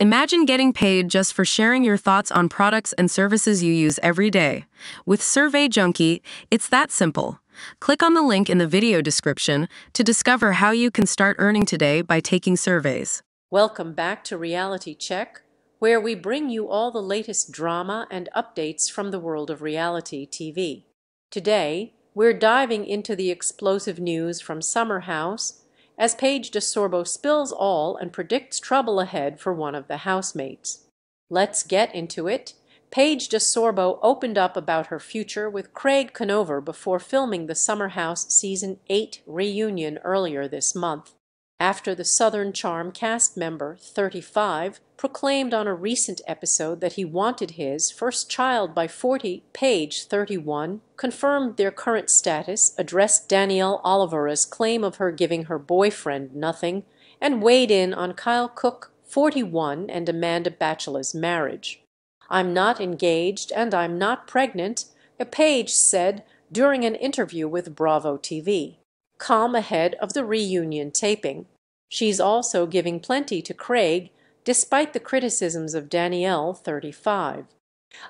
Imagine getting paid just for sharing your thoughts on products and services you use every day. With Survey Junkie, it's that simple. Click on the link in the video description to discover how you can start earning today by taking surveys. Welcome back to Reality Check, where we bring you all the latest drama and updates from the world of reality TV. Today, we're diving into the explosive news from Summer House, as Paige DeSorbo spills all and predicts trouble ahead for one of the housemates. Let's get into it. Paige DeSorbo opened up about her future with Craig Conover before filming the Summer House Season 8 reunion earlier this month, after the Southern Charm cast member, 35, proclaimed on a recent episode that he wanted his first child by 40, Paige, 31, confirmed their current status, addressed Danielle Oliveira's claim of her giving her boyfriend nothing, and weighed in on Kyle Cook, 41, and Amanda Bachella's marriage. "I'm not engaged and I'm not pregnant," Paige said during an interview with Bravo TV. Calm ahead of the reunion taping. She's also giving plenty to Craig, despite the criticisms of Danielle, 35.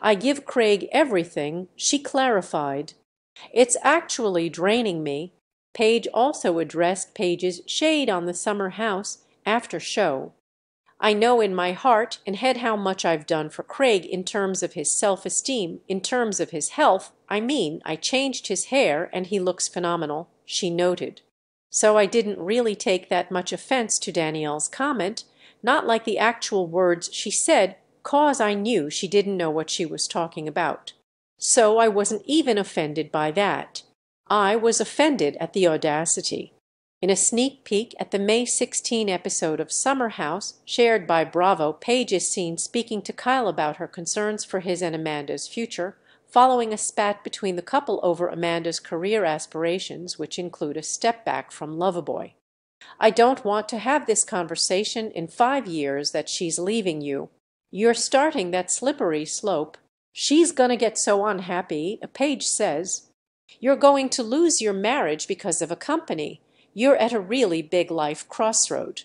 "I give Craig everything," she clarified. "It's actually draining me." Paige also addressed Paige's shade on the Summer House after show. "I know in my heart and head how much I've done for Craig in terms of his self-esteem, in terms of his health. I mean, I changed his hair and he looks phenomenal," she noted. "So I didn't really take that much offense to Danielle's comment. Not like the actual words she said, 'cause I knew she didn't know what she was talking about. So I wasn't even offended by that. I was offended at the audacity." In a sneak peek at the May 16 episode of Summer House, shared by Bravo, Paige is seen speaking to Kyle about her concerns for his and Amanda's future, following a spat between the couple over Amanda's career aspirations, which include a step back from Loverboy. "I don't want to have this conversation in 5 years that she's leaving you. You're starting that slippery slope. She's gonna get so unhappy," Paige says. "You're going to lose your marriage because of a company. You're at a really big life crossroad."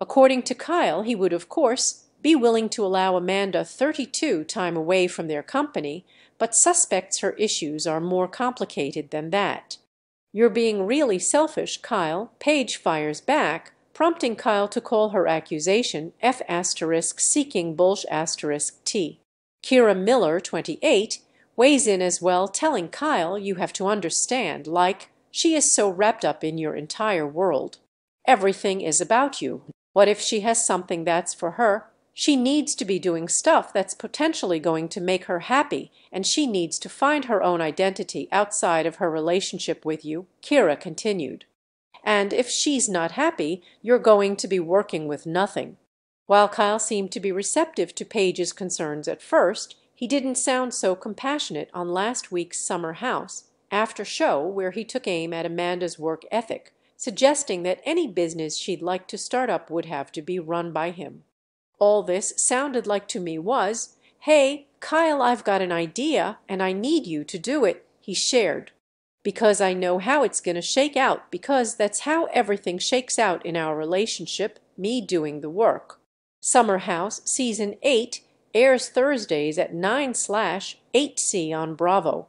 According to Kyle, he would, of course, be willing to allow Amanda, 32, time away from their company, but suspects her issues are more complicated than that. "You're being really selfish, Kyle," Paige fires back, prompting Kyle to call her accusation F*seeking bullsh*t. Kira Miller, 28, weighs in as well, telling Kyle, "You have to understand, like, she is so wrapped up in your entire world. Everything is about you. What if she has something that's for her? She needs to be doing stuff that's potentially going to make her happy, and she needs to find her own identity outside of her relationship with you," Kira continued. "And if she's not happy, you're going to be working with nothing." While Kyle seemed to be receptive to Paige's concerns at first, he didn't sound so compassionate on last week's Summer House after show, where he took aim at Amanda's work ethic, suggesting that any business she'd like to start up would have to be run by him. "All this sounded like to me was, 'Hey, Kyle, I've got an idea, and I need you to do it,'" he shared. "Because I know how it's going to shake out, because that's how everything shakes out in our relationship, me doing the work." Summer House Season 8 airs Thursdays at 9/8 CET on Bravo.